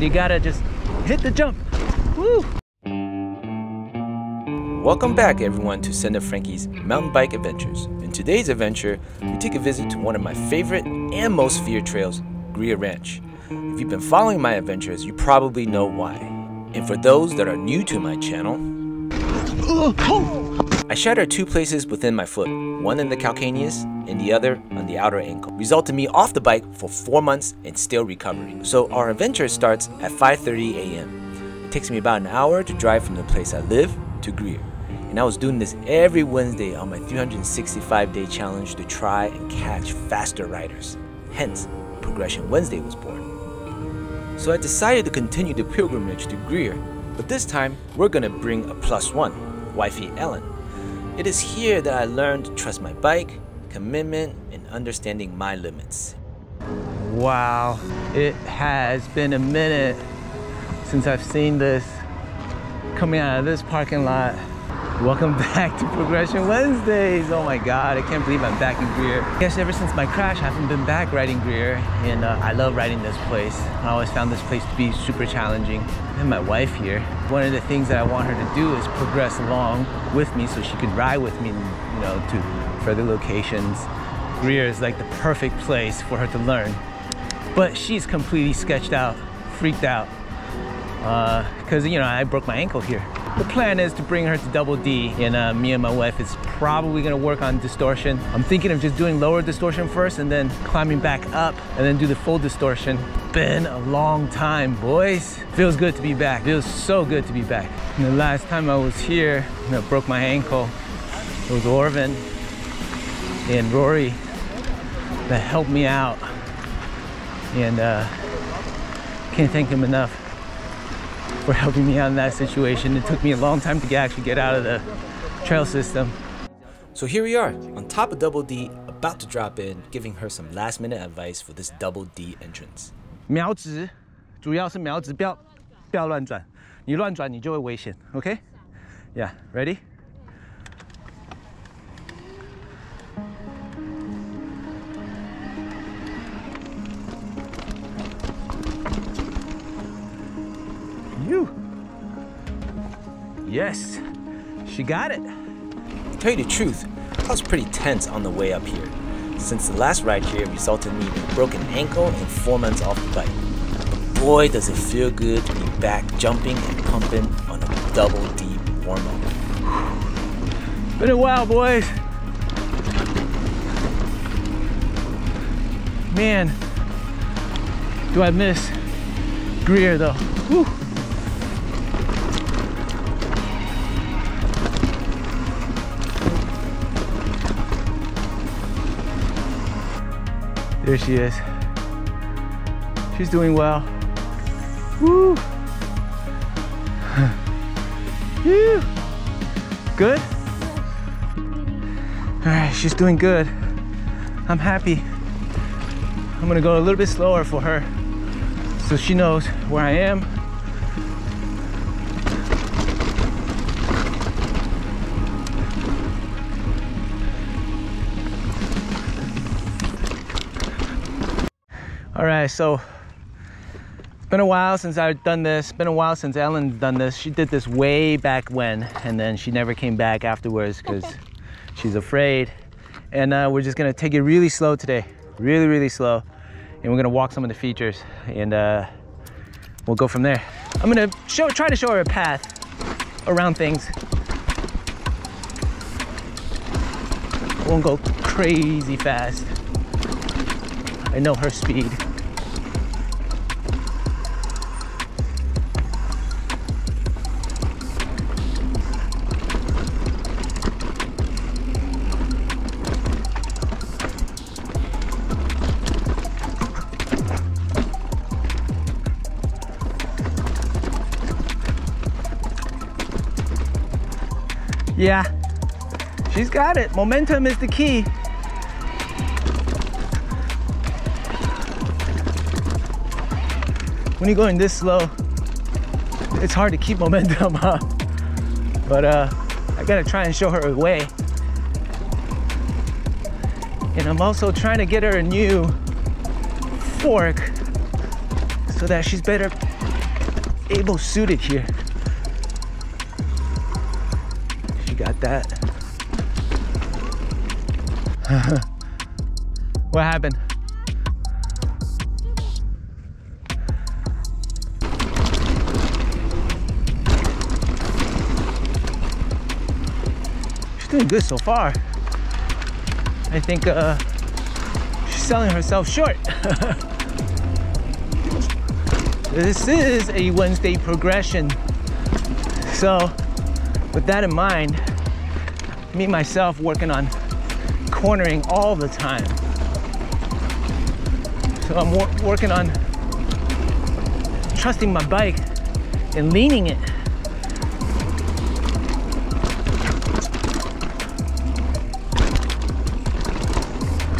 You gotta just hit the jump. Woo! Welcome back everyone to Send It Frankie's Mountain Bike Adventures. In today's adventure, we take a visit to one of my favorite and most feared trails, Greer Ranch. If you've been following my adventures, you probably know why. And for those that are new to my channel, I shattered two places within my foot, one in the calcaneus and the other on the outer ankle, resulting me off the bike for 4 months and still recovering. So our adventure starts at 5:30 a.m. It takes me about an hour to drive from the place I live to Greer. And I was doing this every Wednesday on my 365-day challenge to try and catch faster riders. Hence, Progression Wednesday was born. So I decided to continue the pilgrimage to Greer, but this time we're gonna bring a plus one, wifey Ellen. It is here that I learned to trust my bike, commitment, and understanding my limits. Wow, it has been a minute since I've seen this coming out of this parking lot. Welcome back to Progression Wednesdays. Oh my God, I can't believe I'm back in Greer. I guess ever since my crash, I haven't been back riding Greer, and I love riding this place. I always found this place to be super challenging. And my wife here, one of the things that I want her to do is progress along with me so she could ride with me, you know, to further locations. Greer is like the perfect place for her to learn. But she's completely sketched out, freaked out, because, you know, I broke my ankle here. The plan is to bring her to Double D, and me and my wife is probably gonna work on distortion. I'm thinking of just doing lower distortion first and then climbing back up and then do the full distortion. Been a long time, boys. Feels good to be back. Feels so good to be back. And the last time I was here, and I broke my ankle, it was Orvin and Rory that helped me out. And can't thank him enough for helping me out in that situation. It took me a long time to actually get out of the trail system. So here we are, on top of Double D, about to drop in, giving her some last minute advice for this Double D entrance. 瞄直,主要是瞄直,不要乱转,你乱转你就会危险, okay? Yeah, ready? Yes, she got it. To tell you the truth, I was pretty tense on the way up here, since the last ride here resulted in me in a broken ankle and 4 months off the bike. But boy, does it feel good to be back jumping and pumping on a Double D warm-up. Been a while, boys. Man, do I miss Greer though. Whew. There she is. She's doing well. Woo! Woo. Good? Alright, she's doing good. I'm happy. I'm gonna go a little bit slower for her so she knows where I am. All right, so it's been a while since I've done this. It's been a while since Ellen's done this. She did this way back when, and then she never came back afterwards because she's afraid. And we're just gonna take it really slow today. Really, really slow. And we're gonna walk some of the features, and we'll go from there. I'm gonna try to show her a path around things. I won't go crazy fast. I know her speed. Yeah, she's got it. Momentum is the key. When you're going this slow, it's hard to keep momentum up. But I gotta try and show her a way. And I'm also trying to get her a new fork so that she's better able suited here. She got that. What happened? She's doing good so far. I think she's selling herself short. This is a Wednesday progression. So with that in mind, me myself working on cornering all the time. So I'm working on trusting my bike and leaning it.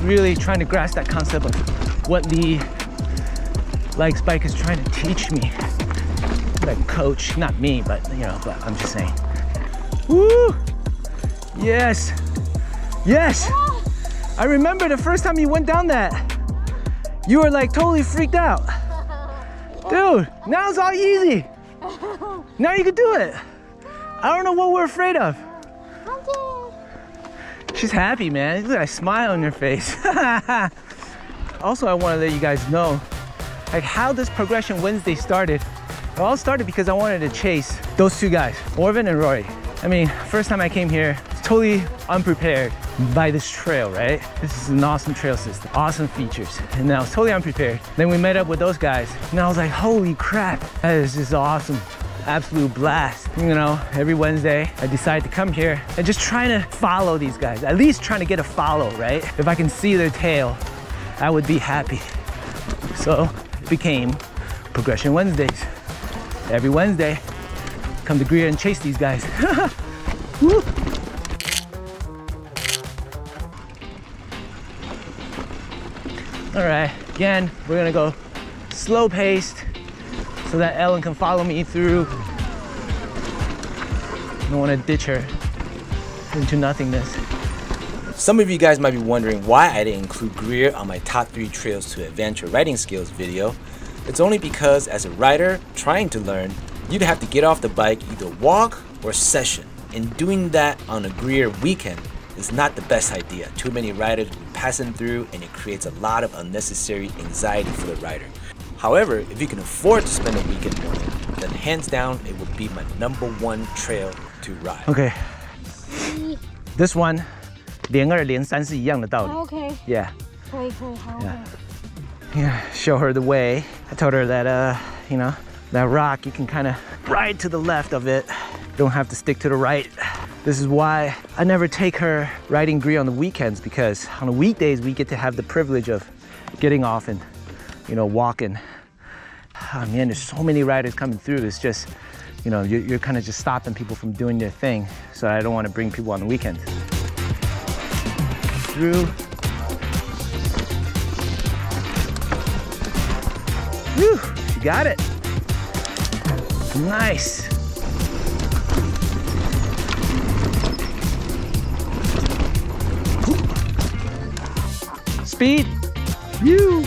Really trying to grasp that concept of what the Likes bike is trying to teach me. Like coach, not me, but you know, but I'm just saying. Woo! Yes! Yes! I remember the first time you went down that. You were like totally freaked out. Dude, now it's all easy. Now you can do it. I don't know what we're afraid of. She's happy, man. Look at that smile on your face. Also, I want to let you guys know like how this Progression Wednesday started. It all started because I wanted to chase those two guys, Orvin and Rory. I mean, first time I came here, totally unprepared by this trail, right? This is an awesome trail system, awesome features. And I was totally unprepared. Then we met up with those guys and I was like, holy crap, that is just awesome. Absolute blast. You know, every Wednesday I decide to come here and just trying to follow these guys, at least trying to get a follow, right? If I can see their tail, I would be happy. So, became Progression Wednesdays. Every Wednesday, come to Greer and chase these guys. Woo. All right, again, we're gonna go slow paced so that Ellen can follow me through. I don't wanna ditch her into nothingness. Some of you guys might be wondering why I didn't include Greer on my top 3 trails to adventure riding skills video. It's only because as a rider trying to learn, you'd have to get off the bike, either walk or session. And doing that on a Greer weekend is not the best idea. Too many riders are passing through and it creates a lot of unnecessary anxiety for the rider. However, if you can afford to spend a weekend on it, then hands down, it would be my #1 trail to ride. Okay, this one. 连二连三是一样的道理. Okay. Yeah. Yeah. Show her the way. I told her that you know, that rock you can kind of ride to the left of it. You don't have to stick to the right. This is why I never take her riding Greer on the weekends, because on the weekdays we get to have the privilege of getting off and, you know, walking. Oh man, there's so many riders coming through. It's just, you know, you're kind of just stopping people from doing their thing. So I don't want to bring people on the weekends. Through. Whew, she got it. Nice. Speed. You.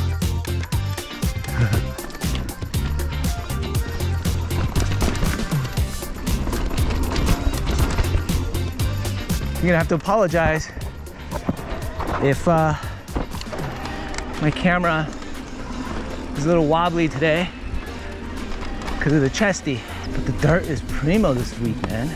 You're gonna have to apologize if my camera is a little wobbly today because of the chesty, but the dirt is primo this week, man.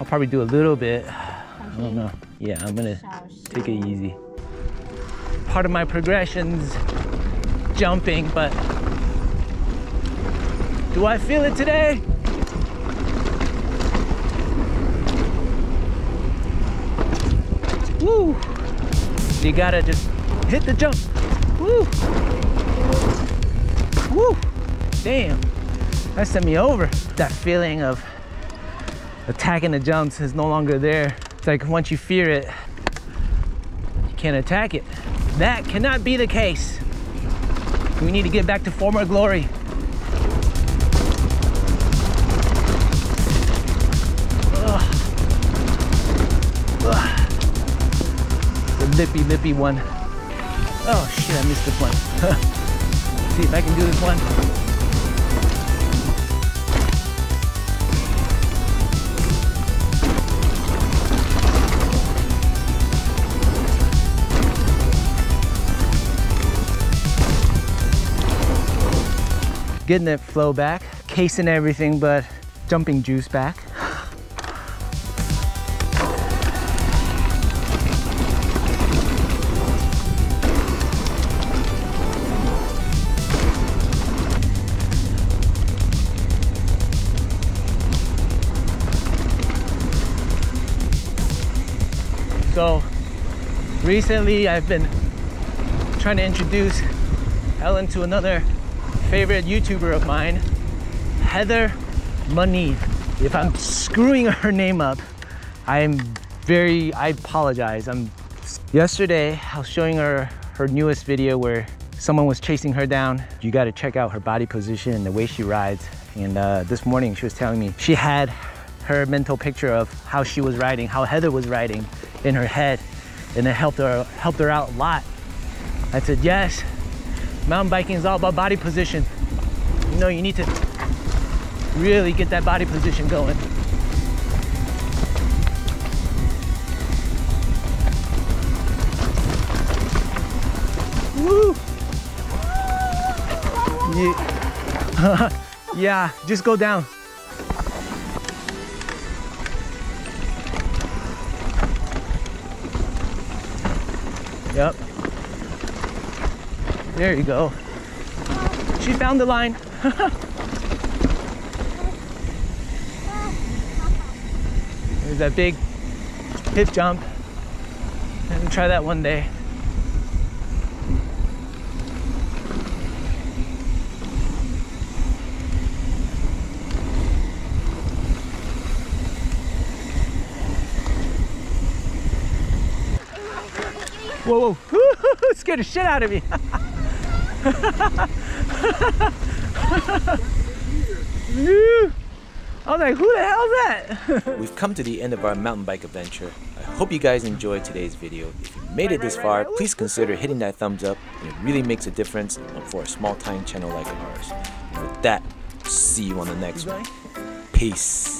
I'll probably do a little bit. I don't know. Yeah, I'm gonna take it easy. Part of my progression's jumping, but do I feel it today? Woo! You gotta just hit the jump. Woo! Woo! Damn, that sent me over. That feeling of attacking the jumps is no longer there. It's like once you fear it, you can't attack it. That cannot be the case. We need to get back to former glory. The lippy one. Oh shit, I missed this one. See if I can do this one. Getting that flow back, casing everything but jumping juice back. So recently I've been trying to introduce Ellen to another favorite YouTuber of mine, Heather Money. If I'm screwing her name up, I apologize. Yesterday, I was showing her newest video where someone was chasing her down. You gotta check out her body position and the way she rides. And this morning she was telling me she had her mental picture of how she was riding, how Heather was riding in her head. And it helped her out a lot. I said, yes. Mountain biking is all about body position. You know, you need to really get that body position going. Woo! Yeah. Yeah, just go down. Yep. There you go. She found the line. There's that big hip jump. Let me try that one day. Whoa, whoa. Scared the shit out of me. I was like, who the hell is that? We've come to the end of our mountain bike adventure. I hope you guys enjoyed today's video. If you made it this far, please consider hitting that thumbs up. It really makes a difference for a small time channel like ours. And with that, see you on the next one. Peace.